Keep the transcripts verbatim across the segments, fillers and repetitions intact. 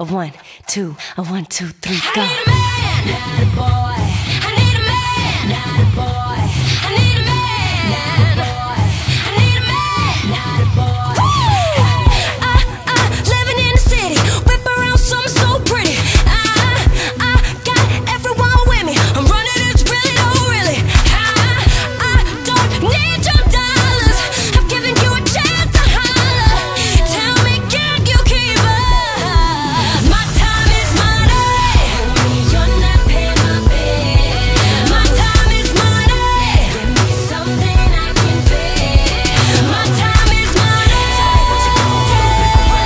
A one, two, a one, two, three, go. I need a man, not a boy. I need a man, not a boy. I need a man, not a boy. I need a man, not a boy. I, I, living in the city, whip around something so pretty. I, I, got everyone with me. I'm running this really, oh really. I, I don't need your dollars. I've given you a chance to holler. Tell me, can you keep up? My time is money. You're not paying my bill. My time is money. Give me something I can feel. My time is money.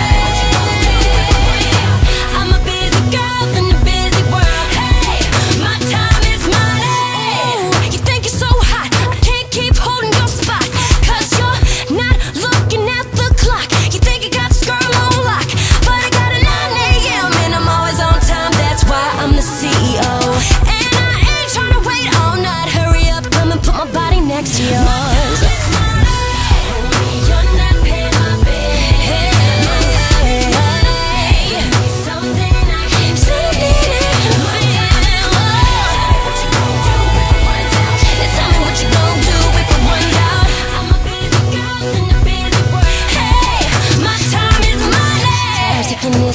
I'm a busy girl in a busy world. Hey, my time is money. You think you're so hot, I can't keep holding your spot. Cause you're not looking at the clock. You think you got this girl on lock, but I got a nine a m and I'm always on time. That's why I'm the C E O. And I ain't trying to wait all night. Hurry up, come and put my body next to yours.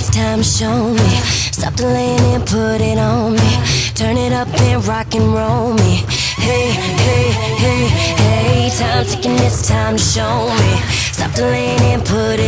It's time, show me. Stop delaying and put it on me. Turn it up and rock and roll me. Hey, hey, hey, hey. Time ticking, it's time to show me. Stop delaying and put it on me.